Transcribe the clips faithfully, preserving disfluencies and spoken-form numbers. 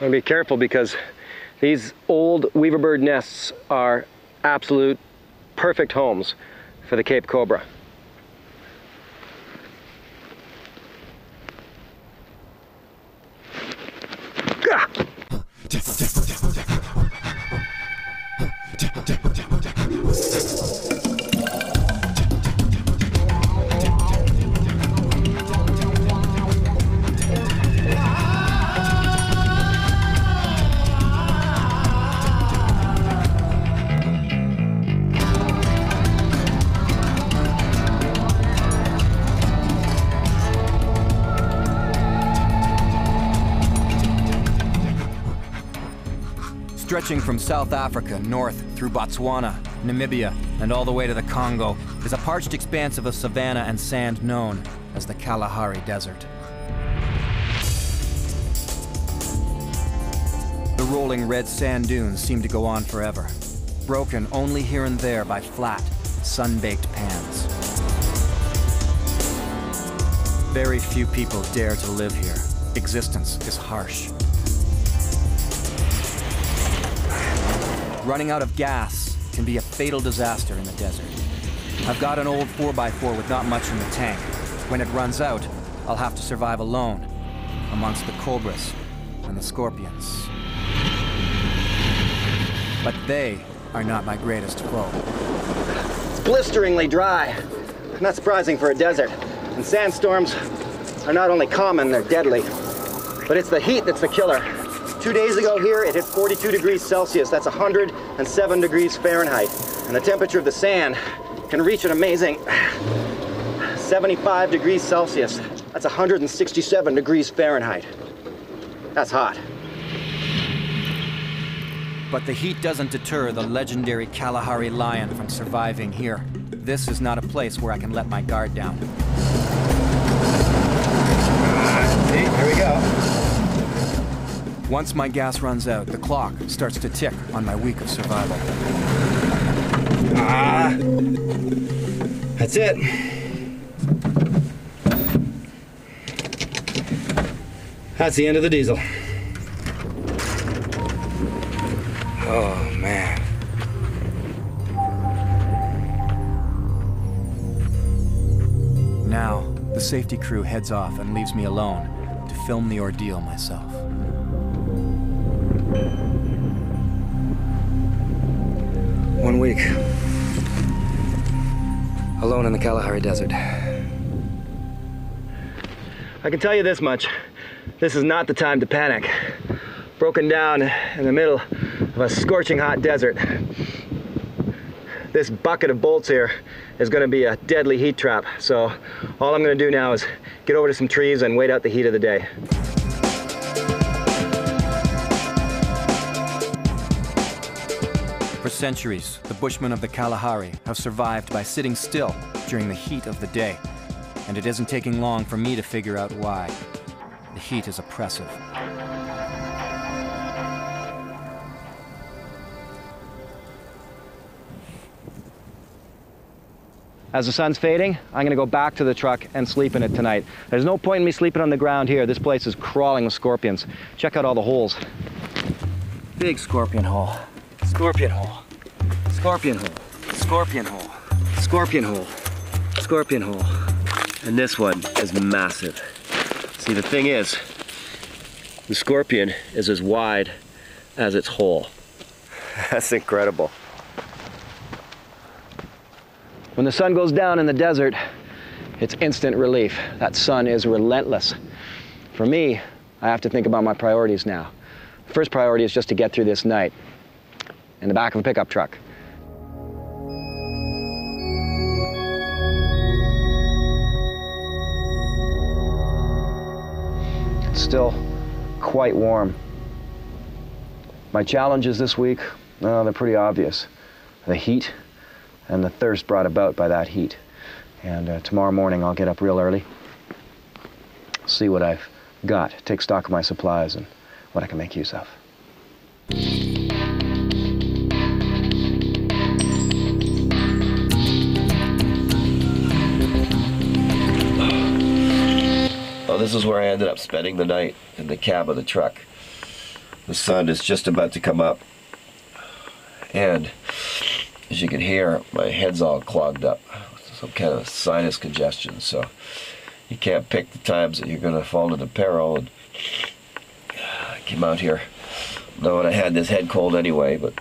And be careful, because these old weaverbird nests are absolute perfect homes for the Cape Cobra. Stretching from South Africa north through Botswana, Namibia, and all the way to the Congo is a parched expanse of a savanna and sand known as the Kalahari Desert. The rolling red sand dunes seem to go on forever, broken only here and there by flat, sun-baked pans. Very few people dare to live here. Existence is harsh. Running out of gas can be a fatal disaster in the desert. I've got an old four by four with not much in the tank. When it runs out, I'll have to survive alone, amongst the cobras and the scorpions. But they are not my greatest foe. It's blisteringly dry. Not surprising for a desert. And sandstorms are not only common, they're deadly. But it's the heat that's the killer. Two days ago here, it hit forty-two degrees Celsius. That's one hundred seven degrees Fahrenheit. And the temperature of the sand can reach an amazing seventy-five degrees Celsius. That's one hundred sixty-seven degrees Fahrenheit. That's hot. But the heat doesn't deter the legendary Kalahari lion from surviving here. This is not a place where I can let my guard down. See, here we go. Once my gas runs out, the clock starts to tick on my week of survival. Ah, that's it. That's the end of the diesel. Oh, man. Now, the safety crew heads off and leaves me alone to film the ordeal myself. One week, alone in the Kalahari Desert. I can tell you this much, this is not the time to panic. Broken down in the middle of a scorching hot desert. This bucket of bolts here is gonna be a deadly heat trap, so all I'm gonna do now is get over to some trees and wait out the heat of the day. For centuries, the Bushmen of the Kalahari have survived by sitting still during the heat of the day. And it isn't taking long for me to figure out why. The heat is oppressive. As the sun's fading, I'm gonna go back to the truck and sleep in it tonight. There's no point in me sleeping on the ground here. This place is crawling with scorpions. Check out all the holes. Big scorpion hole. Scorpion hole, scorpion hole, scorpion hole, scorpion hole, scorpion hole. And this one is massive. See, the thing is, the scorpion is as wide as its hole. That's incredible. When the sun goes down in the desert, it's instant relief. That sun is relentless. For me, I have to think about my priorities now. The first priority is just to get through this night in the back of a pickup truck. It's still quite warm. My challenges this week, well, they're pretty obvious. The heat and the thirst brought about by that heat. And uh, tomorrow morning I'll get up real early, see what I've got, take stock of my supplies and what I can make use of. This is where I ended up spending the night, in the cab of the truck. The sun is just about to come up, and as you can hear, my head's all clogged up with some kind of sinus congestion, so you can't pick the times that you're gonna fall into peril. And I came out here knowing I had this head cold anyway, but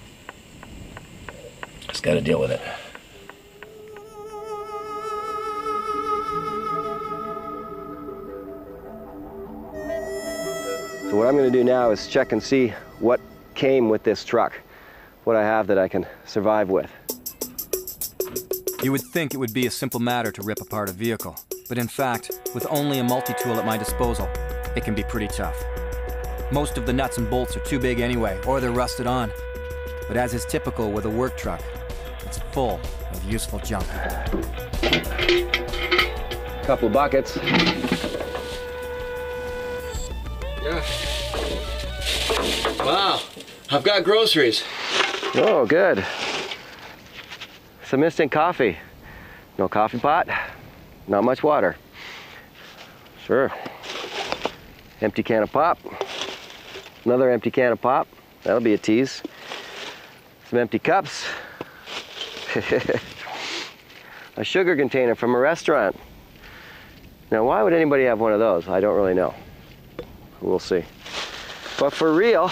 just gotta deal with it. So what I'm going to do now is check and see what came with this truck, what I have that I can survive with. You would think it would be a simple matter to rip apart a vehicle, but in fact, with only a multi-tool at my disposal, it can be pretty tough. Most of the nuts and bolts are too big anyway, or they're rusted on. But as is typical with a work truck, it's full of useful junk. A couple of buckets. Yeah. Wow, I've got groceries. Oh, good. Some instant coffee. No coffee pot, not much water. Sure. Empty can of pop. Another empty can of pop. That'll be a tease. Some empty cups. A sugar container from a restaurant. Now, why would anybody have one of those? I don't really know. We'll see. But for real,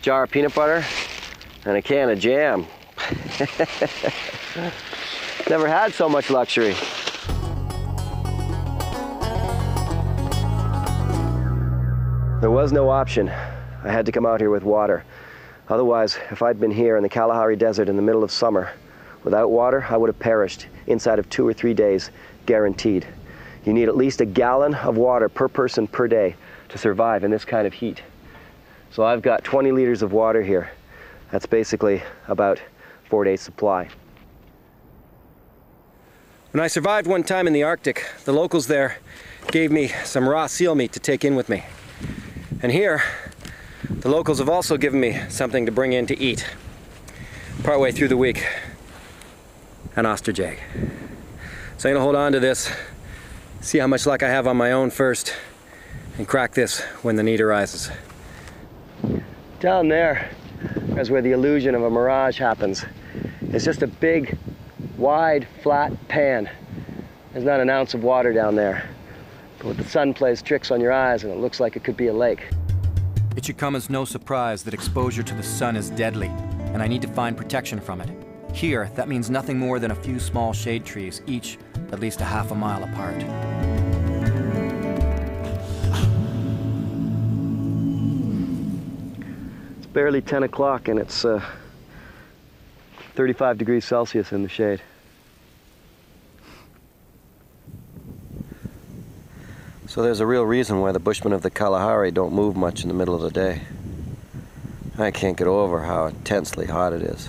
jar of peanut butter and a can of jam. Never had so much luxury. There was no option. I had to come out here with water. Otherwise, if I'd been here in the Kalahari Desert in the middle of summer without water, I would have perished inside of two or three days, guaranteed. You need at least a gallon of water per person per day to survive in this kind of heat. So I've got twenty liters of water here. That's basically about four days' supply. When I survived one time in the Arctic, the locals there gave me some raw seal meat to take in with me. And here, the locals have also given me something to bring in to eat. Partway through the week, an ostrich egg. So I'm gonna hold on to this. See how much luck I have on my own first, and crack this when the need arises. Down there is where the illusion of a mirage happens. It's just a big, wide, flat pan. There's not an ounce of water down there. But the sun plays tricks on your eyes and it looks like it could be a lake. It should come as no surprise that exposure to the sun is deadly, and I need to find protection from it. Here, that means nothing more than a few small shade trees, each at least a half a mile apart. It's barely ten o'clock and it's uh, thirty-five degrees Celsius in the shade. So there's a real reason why the Bushmen of the Kalahari don't move much in the middle of the day. I can't get over how intensely hot it is.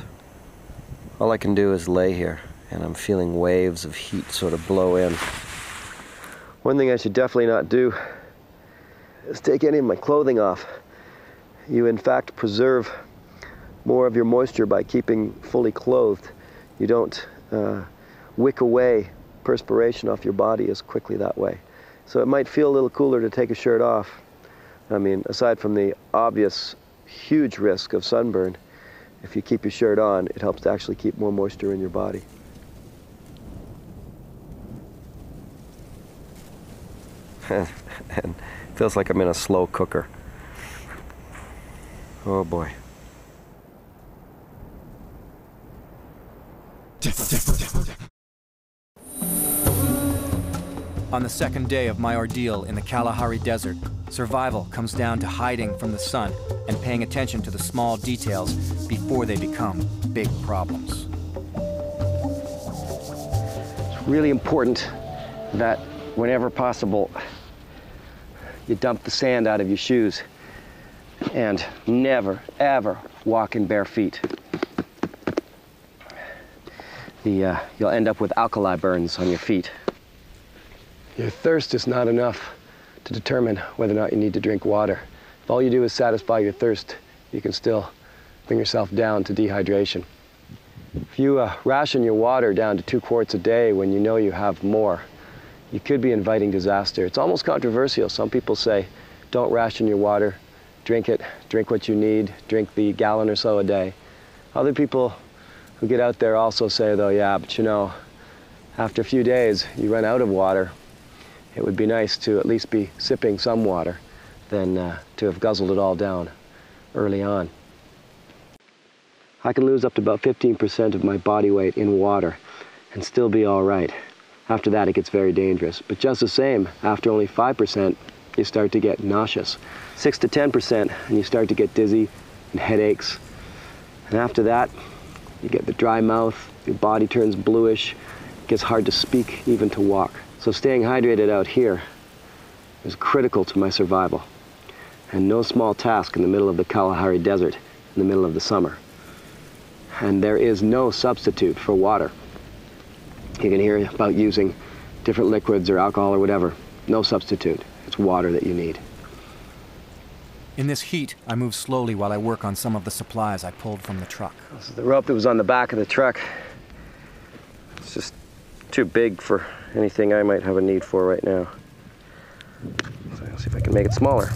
All I can do is lay here, and I'm feeling waves of heat sort of blow in. One thing I should definitely not do is take any of my clothing off. You, in fact, preserve more of your moisture by keeping fully clothed. You don't uh, wick away perspiration off your body as quickly that way. So it might feel a little cooler to take a shirt off. I mean, aside from the obvious huge risk of sunburn, if you keep your shirt on, it helps to actually keep more moisture in your body. And feels like I'm in a slow cooker. Oh boy. On the second day of my ordeal in the Kalahari Desert, survival comes down to hiding from the sun and paying attention to the small details before they become big problems. It's really important that whenever possible, you dump the sand out of your shoes and never, ever walk in bare feet. The, uh, you'll end up with alkali burns on your feet. Your thirst is not enough to determine whether or not you need to drink water. If all you do is satisfy your thirst, you can still bring yourself down to dehydration. If you uh, ration your water down to two quarts a day when you know you have more, you could be inviting disaster. It's almost controversial. Some people say, don't ration your water, drink it, drink what you need, drink the gallon or so a day. Other people who get out there also say, though, yeah, but you know, after a few days, you run out of water. It would be nice to at least be sipping some water than uh, to have guzzled it all down early on. I can lose up to about fifteen percent of my body weight in water and still be all right. After that, it gets very dangerous. But just the same, after only five percent, you start to get nauseous. six to ten percent, and you start to get dizzy and headaches. And after that, you get the dry mouth, your body turns bluish, it gets hard to speak, even to walk. So staying hydrated out here is critical to my survival. And no small task in the middle of the Kalahari Desert, in the middle of the summer. And there is no substitute for water. You can hear about using different liquids or alcohol or whatever. No substitute. It's water that you need. In this heat, I move slowly while I work on some of the supplies I pulled from the truck. This is the rope that was on the back of the truck. It's just too big for anything I might have a need for right now. So I'll see if I can make it smaller.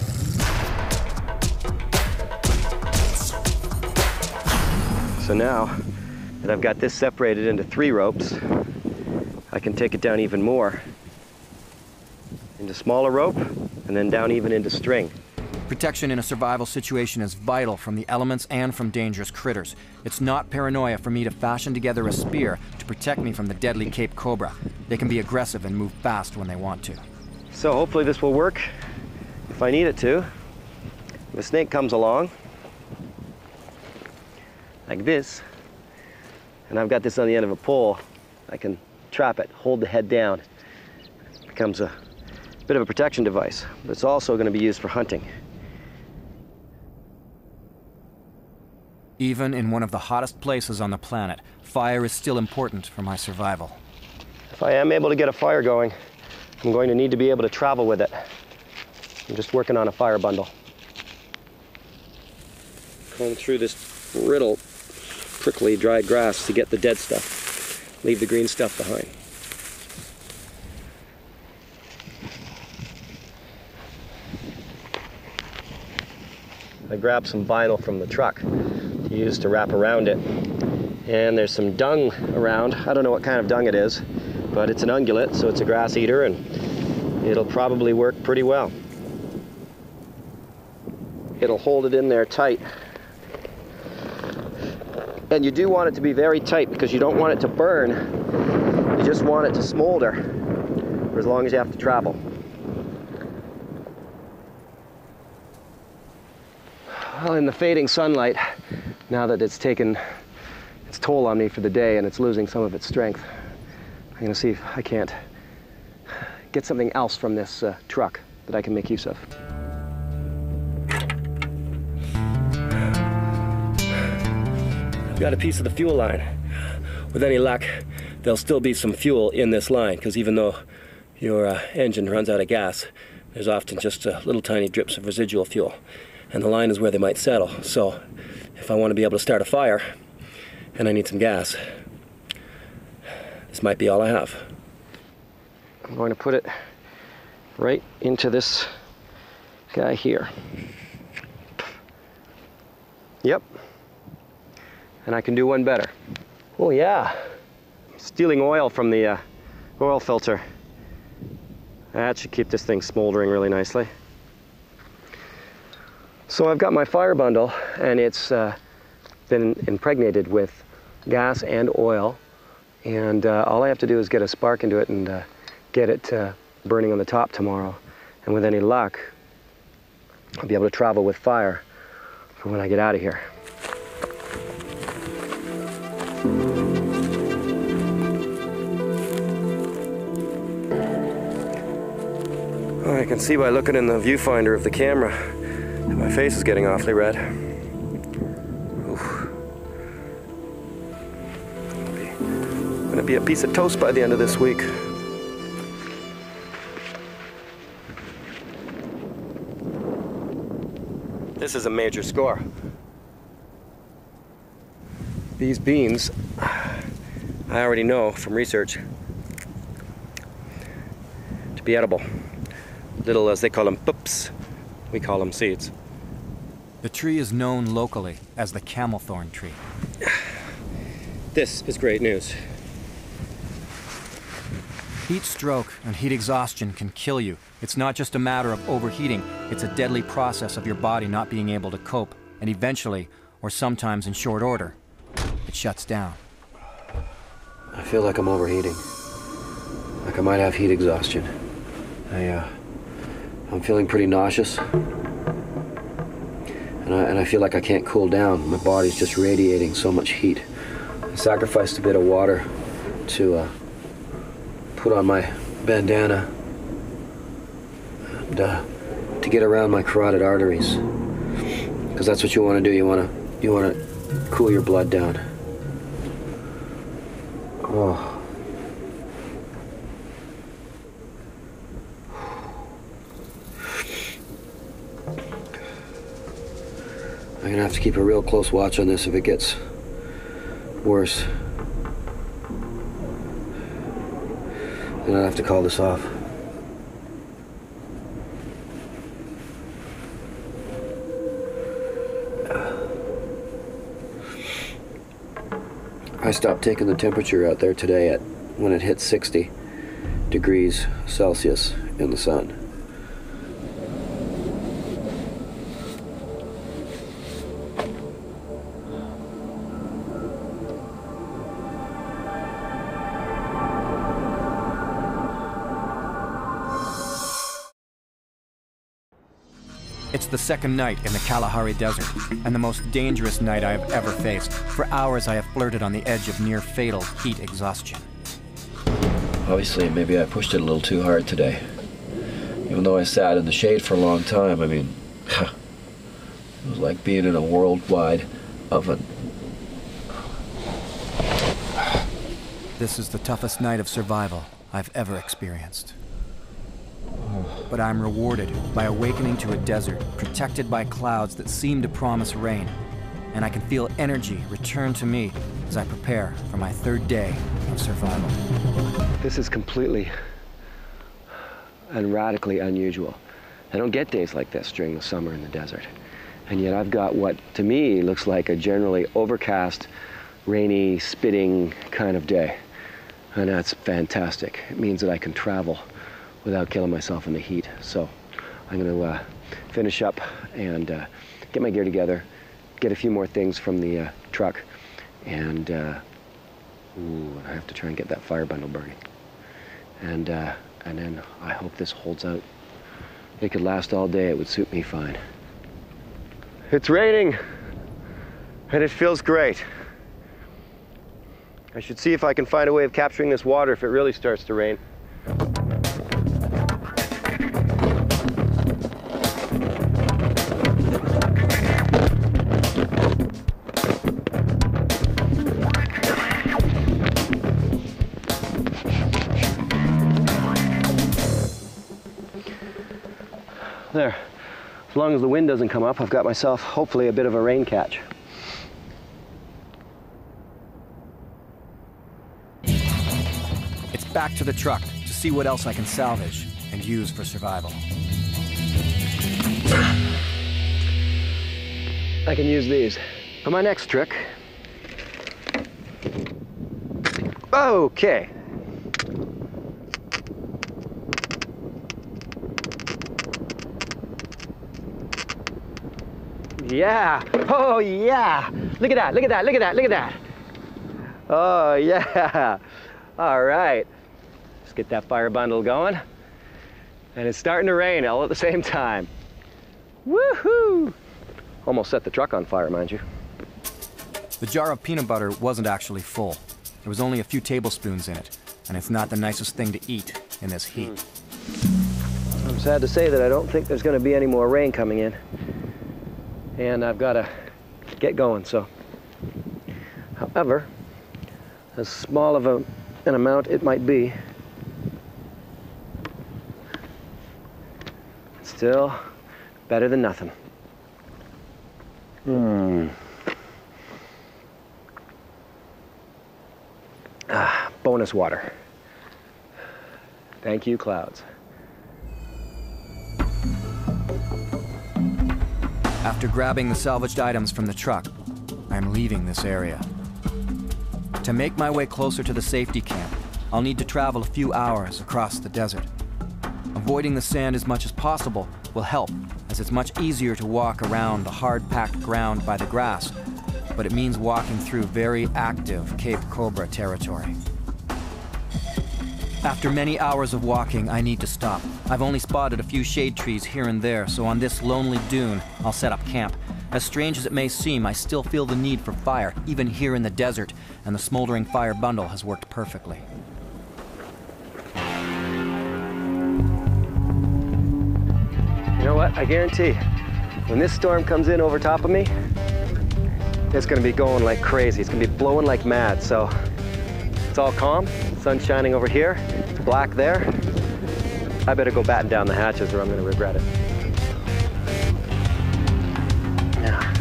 So now that I've got this separated into three ropes, I can take it down even more into smaller rope and then down even into string. Protection in a survival situation is vital from the elements and from dangerous critters. It's not paranoia for me to fashion together a spear to protect me from the deadly Cape Cobra. They can be aggressive and move fast when they want to. So hopefully this will work if I need it to. If a snake comes along, like this, and I've got this on the end of a pole, I can trap it, hold the head down. It becomes a bit of a protection device, but it's also going to be used for hunting. Even in one of the hottest places on the planet, fire is still important for my survival. If I am able to get a fire going, I'm going to need to be able to travel with it. I'm just working on a fire bundle. Going through this brittle, prickly, dry grass to get the dead stuff. Leave the green stuff behind. I grabbed some vinyl from the truck to use to wrap around it. And there's some dung around. I don't know what kind of dung it is, but it's an ungulate, so it's a grass eater, and it'll probably work pretty well. It'll hold it in there tight. And you do want it to be very tight because you don't want it to burn. You just want it to smolder for as long as you have to travel. Well, in the fading sunlight, now that it's taken its toll on me for the day and it's losing some of its strength, I'm gonna see if I can't get something else from this uh, truck that I can make use of. I've got a piece of the fuel line. With any luck, there'll still be some fuel in this line, because even though your uh, engine runs out of gas, there's often just uh, little tiny drips of residual fuel. And the line is where they might settle. So if I want to be able to start a fire and I need some gas, this might be all I have. I'm going to put it right into this guy here. Yep. And I can do one better. Oh yeah. Stealing oil from the uh, oil filter. That should keep this thing smoldering really nicely. So I've got my fire bundle, and it's uh, been impregnated with gas and oil. And uh, all I have to do is get a spark into it and uh, get it uh, burning on the top tomorrow. And with any luck, I'll be able to travel with fire for when I get out of here. Well, I can see by looking in the viewfinder of the camera that my face is getting awfully red. Oof. Gonna be a piece of toast by the end of this week. This is a major score. These beans, I already know from research, the edible. Little, as they call them, pups. We call them seeds. The tree is known locally as the Camelthorn tree. This is great news. Heat stroke and heat exhaustion can kill you. It's not just a matter of overheating, it's a deadly process of your body not being able to cope, and eventually, or sometimes in short order, it shuts down. I feel like I'm overheating. Like I might have heat exhaustion. I, uh, I'm feeling pretty nauseous. And I, and I feel like I can't cool down. My body's just radiating so much heat. I sacrificed a bit of water to uh, put on my bandana and, uh, to get around my carotid arteries. Because that's what you want to do. You want to you want to cool your blood down. Oh. I'm gonna have to keep a real close watch on this if it gets worse. Then I'll have to call this off. I stopped taking the temperature out there today at when it hit sixty degrees Celsius in the sun. It's the second night in the Kalahari Desert, and the most dangerous night I have ever faced. For hours I have flirted on the edge of near-fatal heat exhaustion. Obviously, maybe I pushed it a little too hard today. Even though I sat in the shade for a long time, I mean, it was like being in a worldwide oven. This is the toughest night of survival I've ever experienced. But I'm rewarded by awakening to a desert protected by clouds that seem to promise rain, and I can feel energy return to me as I prepare for my third day of survival. This is completely and radically unusual. I don't get days like this during the summer in the desert, and yet I've got what to me looks like a generally overcast, rainy, spitting kind of day, and that's fantastic. It means that I can travel without killing myself in the heat. So I'm gonna uh, finish up and uh, get my gear together, get a few more things from the uh, truck, and uh, ooh, I have to try and get that fire bundle burning. And, uh, and then I hope this holds out. It could last all day, it would suit me fine. It's raining, and it feels great. I should see if I can find a way of capturing this water if it really starts to rain. There. As long as the wind doesn't come up, I've got myself, hopefully, a bit of a rain catch. It's back to the truck to see what else I can salvage and use for survival. I can use these for my next trick. Okay. Yeah, oh yeah, look at that, look at that, look at that, look at that. Oh yeah, all right. Let's get that fire bundle going. And it's starting to rain all at the same time. Woohoo! Almost set the truck on fire, mind you. The jar of peanut butter wasn't actually full. There was only a few tablespoons in it, and it's not the nicest thing to eat in this heat. Mm. I'm sad to say that I don't think there's gonna be any more rain coming in. And I've got to get going, so. However, as small of a, an amount it might be, it's still better than nothing. Mm. Ah, bonus water. Thank you, clouds. After grabbing the salvaged items from the truck, I am leaving this area. To make my way closer to the safety camp, I'll need to travel a few hours across the desert. Avoiding the sand as much as possible will help, as it's much easier to walk around the hard-packed ground by the grass, but it means walking through very active Cape Cobra territory. After many hours of walking, I need to stop. I've only spotted a few shade trees here and there, so on this lonely dune, I'll set up camp. As strange as it may seem, I still feel the need for fire, even here in the desert, and the smoldering fire bundle has worked perfectly. You know what? I guarantee, when this storm comes in over top of me, it's gonna be going like crazy. It's gonna be blowing like mad, so it's all calm. Sun's shining over here, it's black there. I better go batten down the hatches or I'm gonna regret it. Now,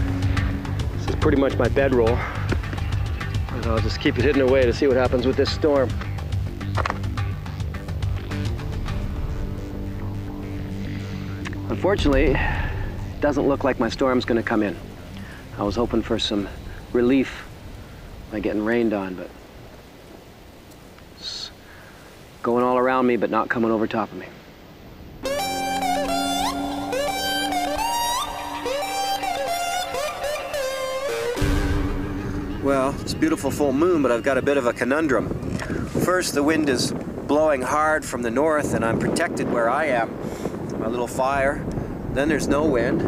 this is pretty much my bedroll. And I'll just keep it hidden away to see what happens with this storm. Unfortunately, it doesn't look like my storm's gonna come in. I was hoping for some relief by getting rained on, but going all around me, but not coming over top of me. Well, it's a beautiful full moon, but I've got a bit of a conundrum. First, the wind is blowing hard from the north, and I'm protected where I am. My little fire. Then there's no wind.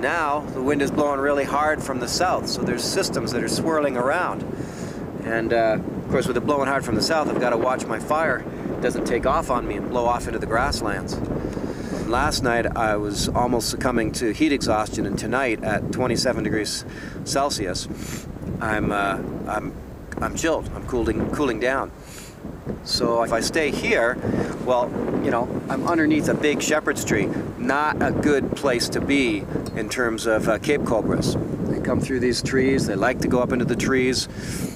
Now, the wind is blowing really hard from the south, so there's systems that are swirling around. And, uh, of course, with it blowing hard from the south, I've got to watch my fire. It doesn't take off on me and blow off into the grasslands. Last night, I was almost succumbing to heat exhaustion, and tonight, at twenty-seven degrees Celsius, I'm, uh, I'm, I'm chilled. I'm cooling, cooling down. So if I stay here, well, you know, I'm underneath a big shepherd's tree. Not a good place to be in terms of uh, Cape Cobras. They come through these trees, they like to go up into the trees,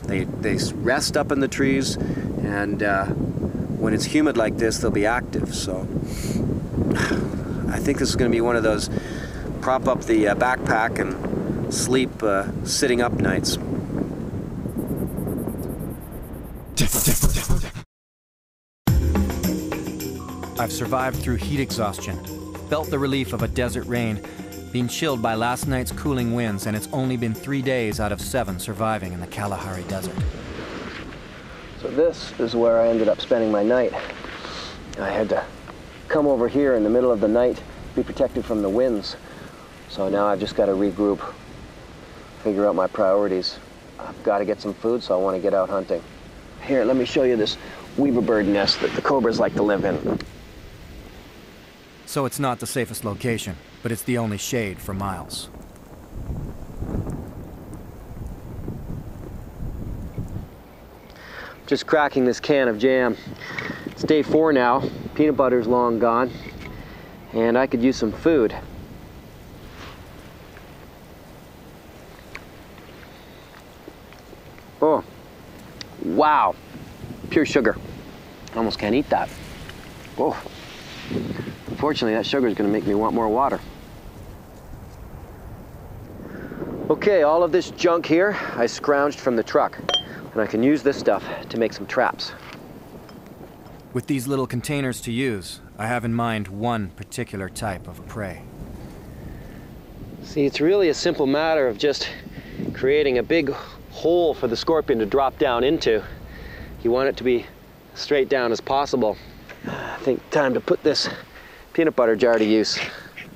they, they rest up in the trees, and uh, when it's humid like this, they'll be active. So I think this is going to be one of those prop up the uh, backpack and sleep uh, sitting up nights. I've survived through heat exhaustion, felt the relief of a desert rain, been chilled by last night's cooling winds, and it's only been three days out of seven surviving in the Kalahari Desert. So this is where I ended up spending my night. I had to come over here in the middle of the night, be protected from the winds. So now I've just got to regroup, figure out my priorities. I've got to get some food, so I want to get out hunting. Here, let me show you this weaver bird nest that the cobras like to live in. So it's not the safest location, but it's the only shade for miles. Just cracking this can of jam. It's day four now. Peanut butter's long gone, and I could use some food. Oh, wow, pure sugar. I almost can't eat that. Oh. Unfortunately, that sugar is going to make me want more water. Okay, all of this junk here, I scrounged from the truck, and I can use this stuff to make some traps. With these little containers to use, I have in mind one particular type of prey. See, it's really a simple matter of just creating a big hole for the scorpion to drop down into. You want it to be straight down as possible. I think time to put this peanut butter jar to use.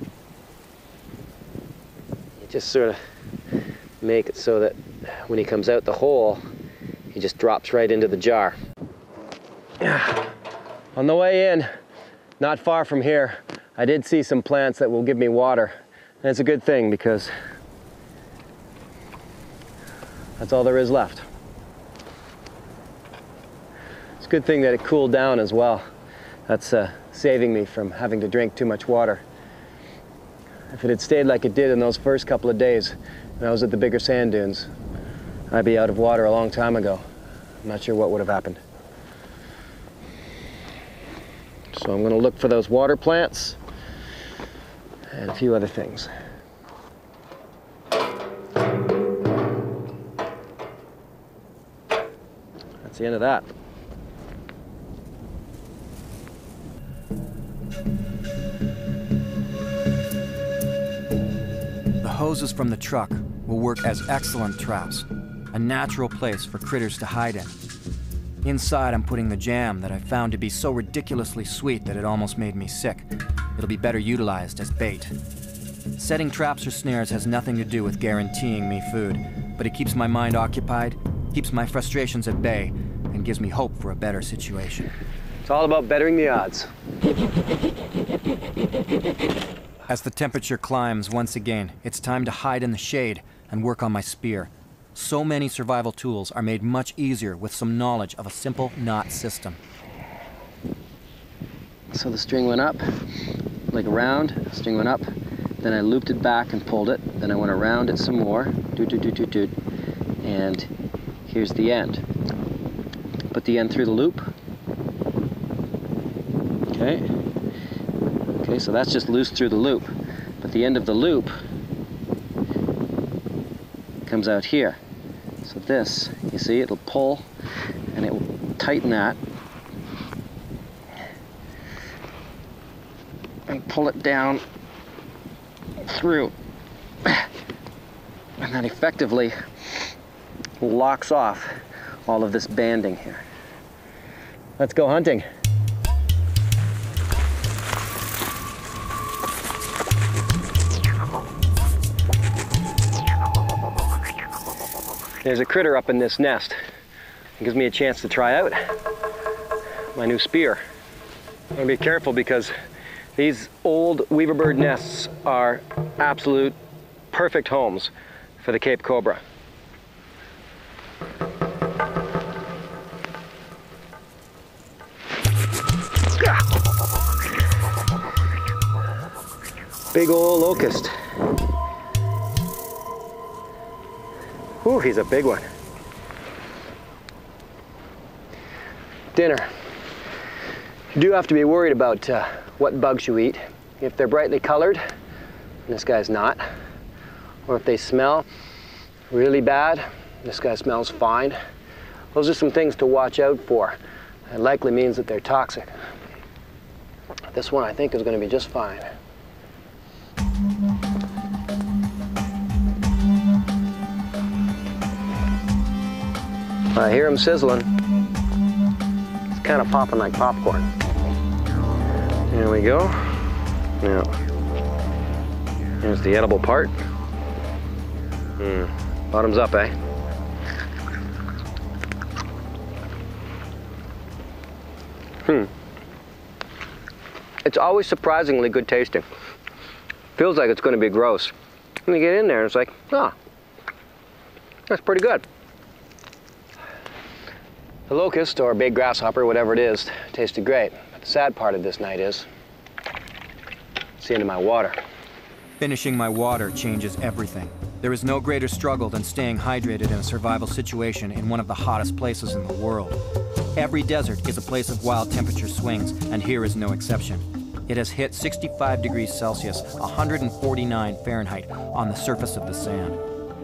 You just sort of make it so that when he comes out the hole, he just drops right into the jar. On the way in, not far from here, I did see some plants that will give me water. And it's a good thing because that's all there is left. It's a good thing that it cooled down as well. That's uh, saving me from having to drink too much water. If it had stayed like it did in those first couple of days, and I was at the bigger sand dunes, I'd be out of water a long time ago. I'm not sure what would have happened. So I'm going to look for those water plants and a few other things. the end of that. The hoses from the truck will work as excellent traps, a natural place for critters to hide in. Inside, I'm putting the jam that I found to be so ridiculously sweet that it almost made me sick. It'll be better utilized as bait. Setting traps or snares has nothing to do with guaranteeing me food, but it keeps my mind occupied, keeps my frustrations at bay, and gives me hope for a better situation. It's all about bettering the odds. As the temperature climbs once again, it's time to hide in the shade and work on my spear. So many survival tools are made much easier with some knowledge of a simple knot system. So the string went up, like around, the string went up, then I looped it back and pulled it, then I went around it some more, doot, doot, doot, doot, doot, and here's the end. Put the end through the loop. Okay. Okay, so that's just loose through the loop, but the end of the loop comes out here. So this, you see, it'll pull and it will tighten that and pull it down through, and that effectively locks off all of this banding here. Let's go hunting. There's a critter up in this nest. It gives me a chance to try out my new spear. I'm gonna be careful because these old weaverbird nests are absolute perfect homes for the Cape Cobra. Big ol' locust. Ooh, he's a big one. Dinner. You do have to be worried about uh, what bugs you eat. If they're brightly colored, and this guy's not, or if they smell really bad, this guy smells fine. Those are some things to watch out for. It likely means that they're toxic. This one I think is going to be just fine. I hear him sizzling. It's kind of popping like popcorn. There we go. Now, here's the edible part. Mm, bottoms up, eh? Hmm. It's always surprisingly good tasting. Feels like it's going to be gross. And you get in there and it's like, ah, oh, that's pretty good. The locust, or big grasshopper, whatever it is, tasted great. But the sad part of this night is, it's the end of my water. Finishing my water changes everything. There is no greater struggle than staying hydrated in a survival situation in one of the hottest places in the world. Every desert is a place of wild temperature swings, and here is no exception. It has hit sixty-five degrees Celsius, one hundred forty-nine Fahrenheit, on the surface of the sand.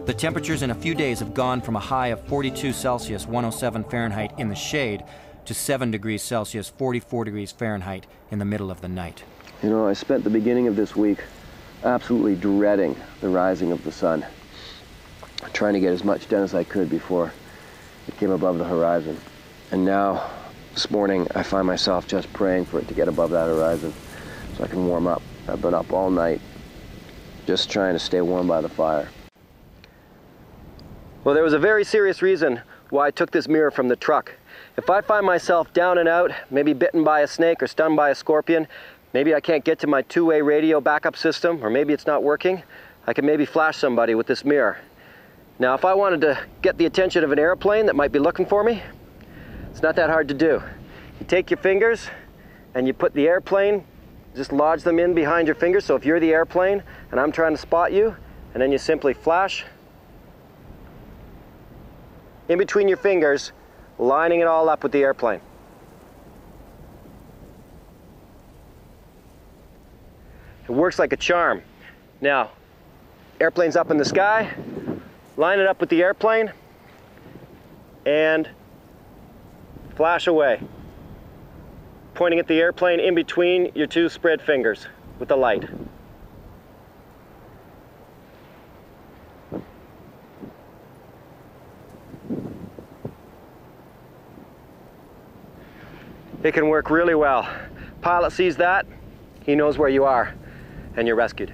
The temperatures in a few days have gone from a high of forty-two Celsius, one oh seven Fahrenheit in the shade, to seven degrees Celsius, forty-four degrees Fahrenheit in the middle of the night. You know, I spent the beginning of this week absolutely dreading the rising of the sun, trying to get as much done as I could before it came above the horizon. And now, this morning, I find myself just praying for it to get above that horizon so I can warm up. I've been up all night just trying to stay warm by the fire. Well, there was a very serious reason why I took this mirror from the truck. If I find myself down and out, maybe bitten by a snake or stung by a scorpion, maybe I can't get to my two-way radio backup system, or maybe it's not working, I can maybe flash somebody with this mirror. Now, if I wanted to get the attention of an airplane that might be looking for me, it's not that hard to do. You take your fingers and you put the airplane, just lodge them in behind your fingers, so if you're the airplane and I'm trying to spot you, and then you simply flash in between your fingers, lining it all up with the airplane. It works like a charm. Now, airplane's up in the sky, line it up with the airplane, and Flash away. Pointing at the airplane in between your two spread fingers with the light. It can work really well. Pilot sees that, he knows where you are, and you're rescued.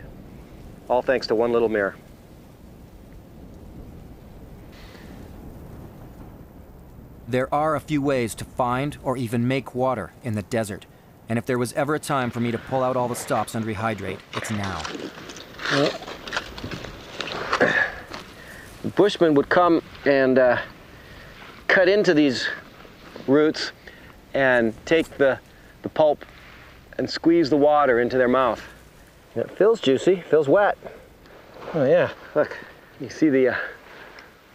All thanks to one little mirror. There are a few ways to find or even make water in the desert. And if there was ever a time for me to pull out all the stops and rehydrate, it's now. The Bushmen would come and uh, cut into these roots and take the, the pulp and squeeze the water into their mouth. And it feels juicy, feels wet. Oh yeah, look, you see the uh,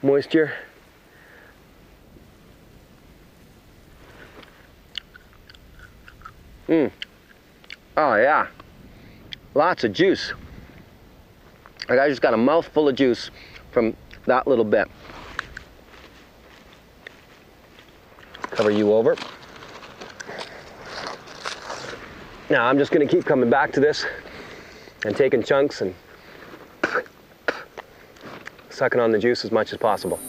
moisture. Mm. Oh yeah, lots of juice. Like I just got a mouthful of juice from that little bit. Cover you over. Now I'm just gonna keep coming back to this and taking chunks and sucking on the juice as much as possible.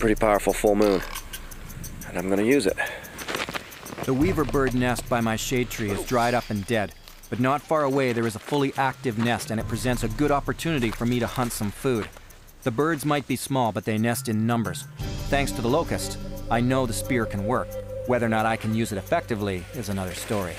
Pretty powerful full moon, and I'm gonna use it. The weaver bird nest by my shade tree is dried up and dead, but not far away there is a fully active nest, and it presents a good opportunity for me to hunt some food. The birds might be small, but they nest in numbers. Thanks to the locust, I know the spear can work. Whether or not I can use it effectively is another story.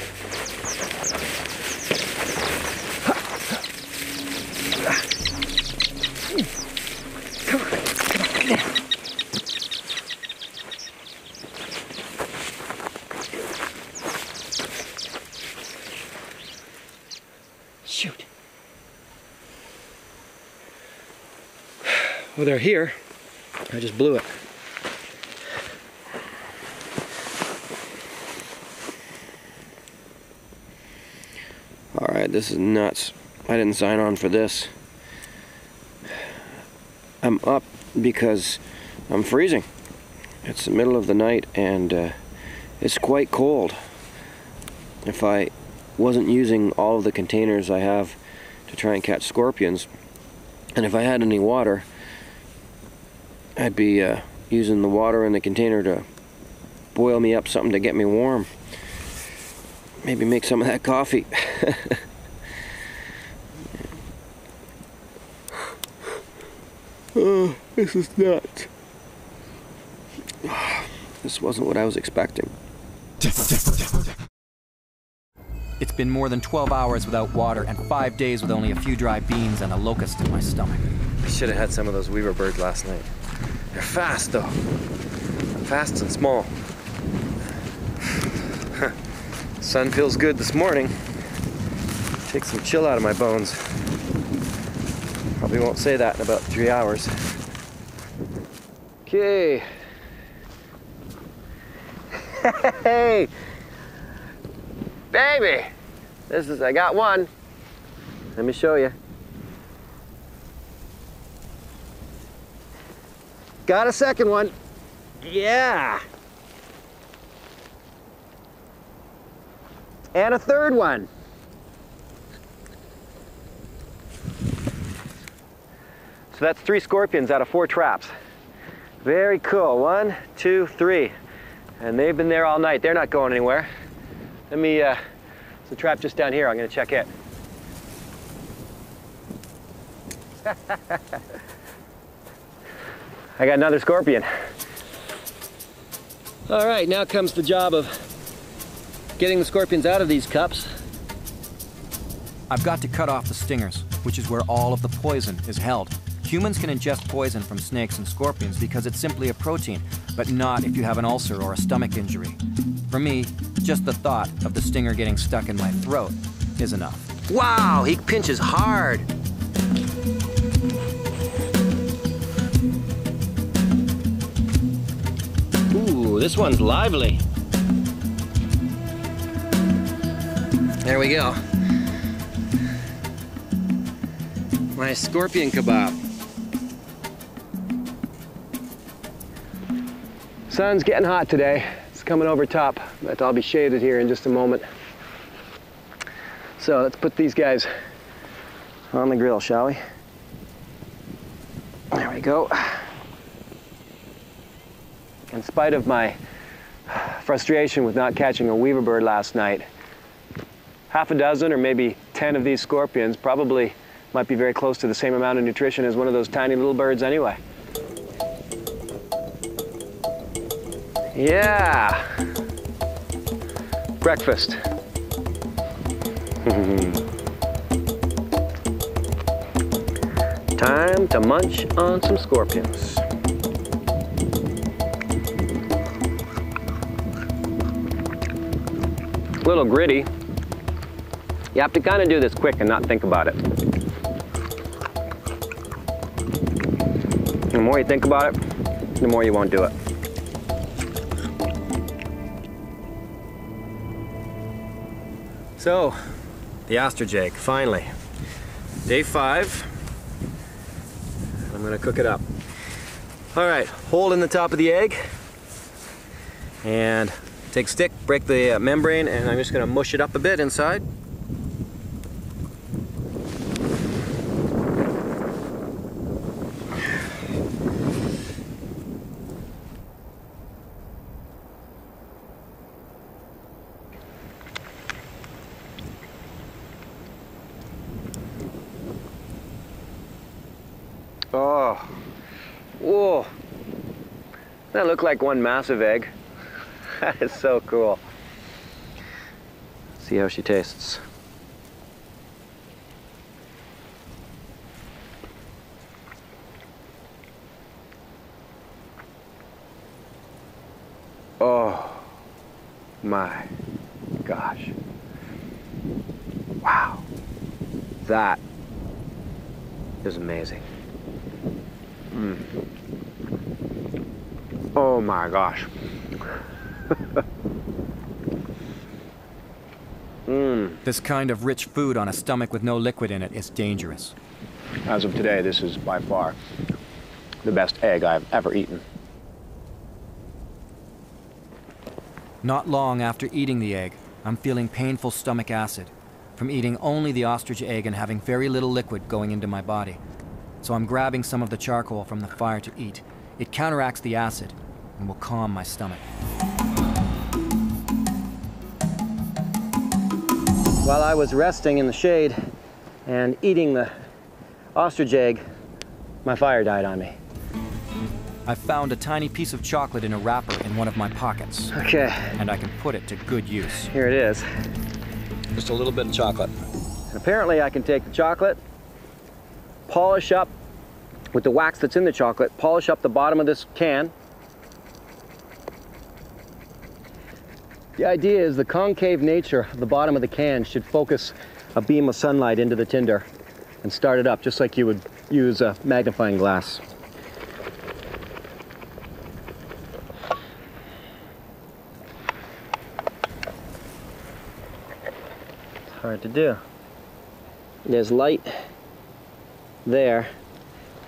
Well, they're here. I just blew it. All right, this is nuts. I didn't sign on for this. I'm up because I'm freezing. It's the middle of the night and uh, it's quite cold. If I wasn't using all of the containers I have to try and catch scorpions, and if I had any water, I'd be uh, using the water in the container to boil me up something to get me warm. Maybe make some of that coffee. Oh, this is nuts. This wasn't what I was expecting. It's been more than twelve hours without water and five days with only a few dry beans and a locust in my stomach. I should have had some of those weaver birds last night. They're fast though, fast and small. Sun feels good this morning. Take some chill out of my bones. Probably won't say that in about three hours. Okay. Hey, baby, this is, I got one. Let me show you. Got a second one. Yeah. And a third one. So that's three scorpions out of four traps. Very cool. One, two, three. And they've been there all night. They're not going anywhere. Let me, uh, there's a trap just down here. I'm going to check it. I got another scorpion. All right, now comes the job of getting the scorpions out of these cups. I've got to cut off the stingers, which is where all of the poison is held. Humans can ingest poison from snakes and scorpions because it's simply a protein, but not if you have an ulcer or a stomach injury. For me, just the thought of the stinger getting stuck in my throat is enough. Wow, he pinches hard. Ooh, this one's lively. There we go. My scorpion kebab. Sun's getting hot today. It's coming over top, but I'll be shaded here in just a moment. So let's put these guys on the grill, shall we? There we go. In spite of my frustration with not catching a weaver bird last night, half a dozen or maybe ten of these scorpions probably might be very close to the same amount of nutrition as one of those tiny little birds anyway. Yeah. Breakfast. Time to munch on some scorpions. A little gritty. You have to kind of do this quick and not think about it. The more you think about it, the more you won't do it. So, the ostrich egg, finally. Day five. I'm gonna cook it up. All right, hole in the top of the egg. And take stick, break the uh, membrane, and I'm just gonna mush it up a bit inside. Oh, whoa, that looked like one massive egg. That is so cool. See how she tastes. Oh my gosh. Wow, that is amazing. Mm. Oh my gosh. mm. This kind of rich food on a stomach with no liquid in it is dangerous. As of today, this is by far the best egg I've ever eaten. Not long after eating the egg, I'm feeling painful stomach acid from eating only the ostrich egg and having very little liquid going into my body. So I'm grabbing some of the charcoal from the fire to eat. It counteracts the acid and will calm my stomach. While I was resting in the shade and eating the ostrich egg, my fire died on me. I found a tiny piece of chocolate in a wrapper in one of my pockets. Okay. And I can put it to good use. Here it is. Just a little bit of chocolate. And apparently I can take the chocolate, polish up with the wax that's in the chocolate, polish up the bottom of this can. The idea is the concave nature of the bottom of the can should focus a beam of sunlight into the tinder and start it up just like you would use a magnifying glass. It's hard to do. There's light there,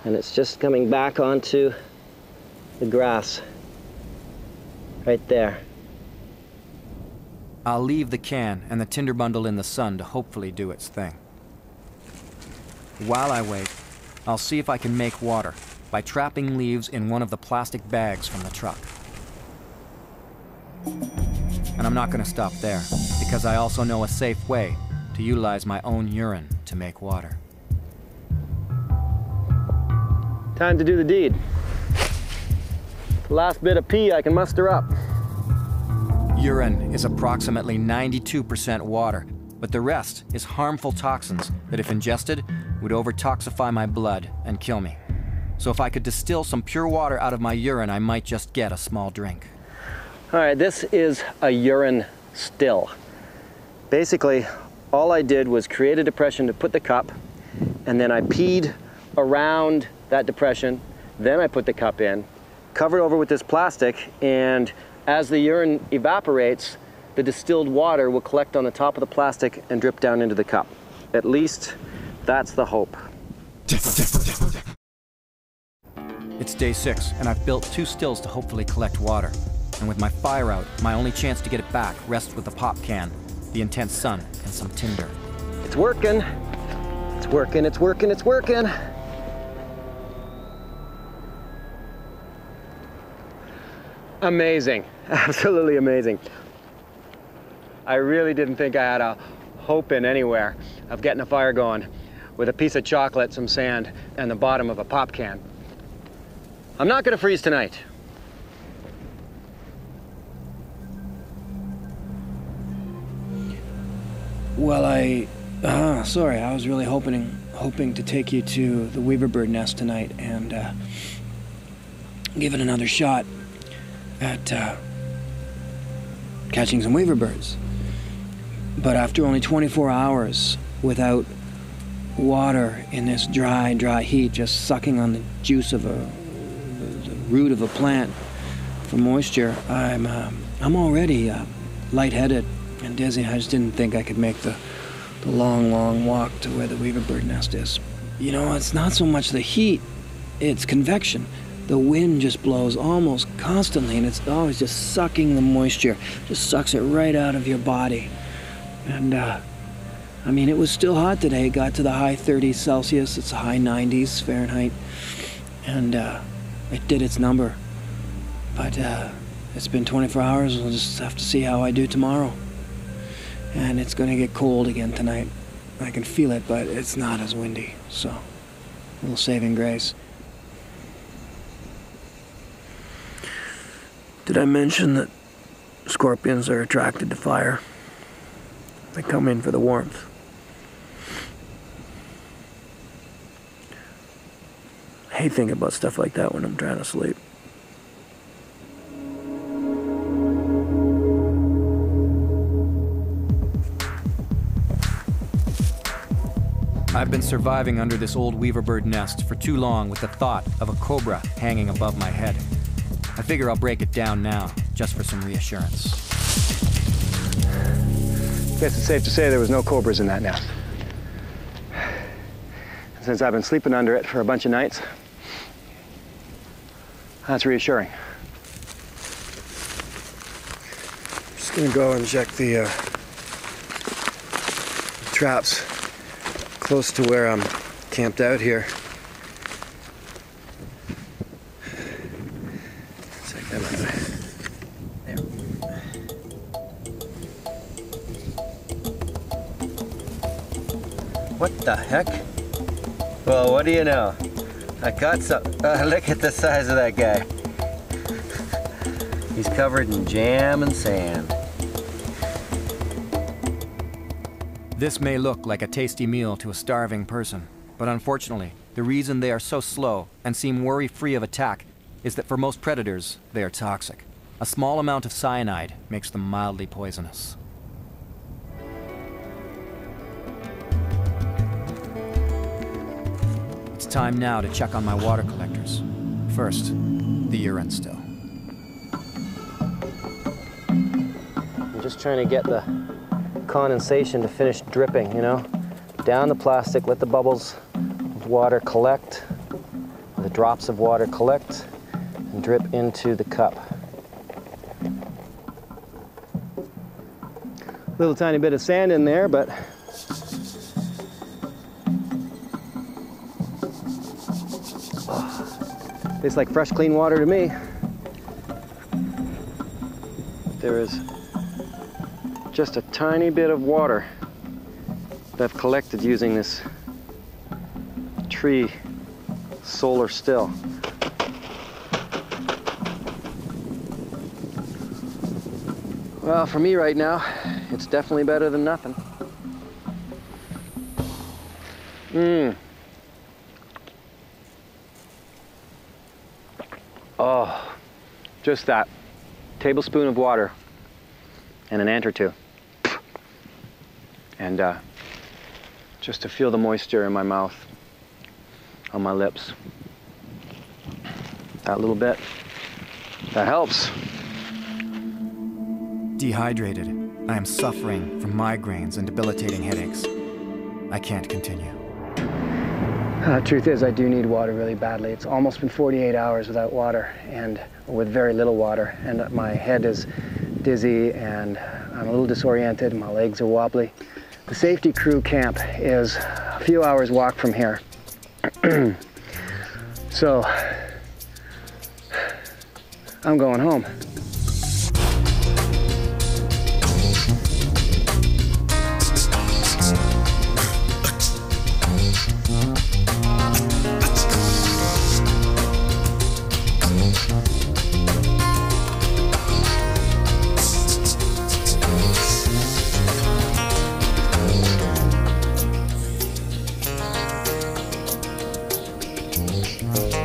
and it's just coming back onto the grass right there. I'll leave the can and the tinder bundle in the sun to hopefully do its thing. While I wait, I'll see if I can make water by trapping leaves in one of the plastic bags from the truck. And I'm not going to stop there, because I also know a safe way to utilize my own urine to make water. Time to do the deed. The last bit of pee I can muster up. Urine is approximately ninety-two percent water, but the rest is harmful toxins that, if ingested, would overtoxify my blood and kill me. So if I could distill some pure water out of my urine, I might just get a small drink. All right, this is a urine still. Basically, all I did was create a depression to put the cup, and then I peed around that depression, then I put the cup in, covered over with this plastic, and As the urine evaporates, the distilled water will collect on the top of the plastic and drip down into the cup. At least that's the hope. It's day six, and I've built two stills to hopefully collect water. And with my fire out, my only chance to get it back rests with a pop can, the intense sun, and some tinder. It's working. It's working, it's working, it's working. Amazing, absolutely amazing. I really didn't think I had a hope in anywhere of getting a fire going with a piece of chocolate, some sand, and the bottom of a pop can. I'm not gonna freeze tonight. Well, I, uh, sorry, I was really hoping hoping to take you to the weaverbird nest tonight and uh, give it another shot at uh, catching some weaverbirds. But after only twenty-four hours without water in this dry, dry heat, just sucking on the juice of a the root of a plant for moisture, I'm uh, I'm already uh, lightheaded and dizzy. I just didn't think I could make the, the long, long walk to where the weaverbird nest is. You know, it's not so much the heat, it's convection. The wind just blows almost constantly, and it's always just sucking the moisture, just sucks it right out of your body. And uh, I mean, it was still hot today. It got to the high thirties Celsius, it's high nineties Fahrenheit, and uh, it did its number. But uh, it's been twenty-four hours, we'll just have to see how I do tomorrow. And it's gonna get cold again tonight. I can feel it, but it's not as windy, so a little saving grace. Did I mention that scorpions are attracted to fire? They come in for the warmth. I hate thinking about stuff like that when I'm trying to sleep. I've been surviving under this old weaverbird nest for too long with the thought of a cobra hanging above my head. I figure I'll break it down now, just for some reassurance. I guess it's safe to say there was no cobras in that nest. And since I've been sleeping under it for a bunch of nights, that's reassuring. Just gonna go and check the uh, traps close to where I'm camped out here. The heck? Well, what do you know? I caught some. Uh, look at the size of that guy. He's covered in jam and sand. This may look like a tasty meal to a starving person, but unfortunately, the reason they are so slow and seem worry-free of attack is that for most predators, they are toxic. A small amount of cyanide makes them mildly poisonous. It's time now to check on my water collectors. First, the urine still. I'm just trying to get the condensation to finish dripping, you know? Down the plastic, let the bubbles of water collect, the drops of water collect, and drip into the cup. Little tiny bit of sand in there, but tastes like fresh, clean water to me. There is just a tiny bit of water that I've collected using this tree solar still. Well, for me right now, it's definitely better than nothing. Mmm. Oh, just that tablespoon of water and an ant or two. And uh, just to feel the moisture in my mouth, on my lips. That little bit, that helps. Dehydrated, I am suffering from migraines and debilitating headaches. I can't continue. Uh, truth is, I do need water really badly. It's almost been forty-eight hours without water, and with very little water. And my head is dizzy, and I'm a little disoriented, and my legs are wobbly. The safety crew camp is a few hours walk from here. So, I'm going home. Mm-hmm.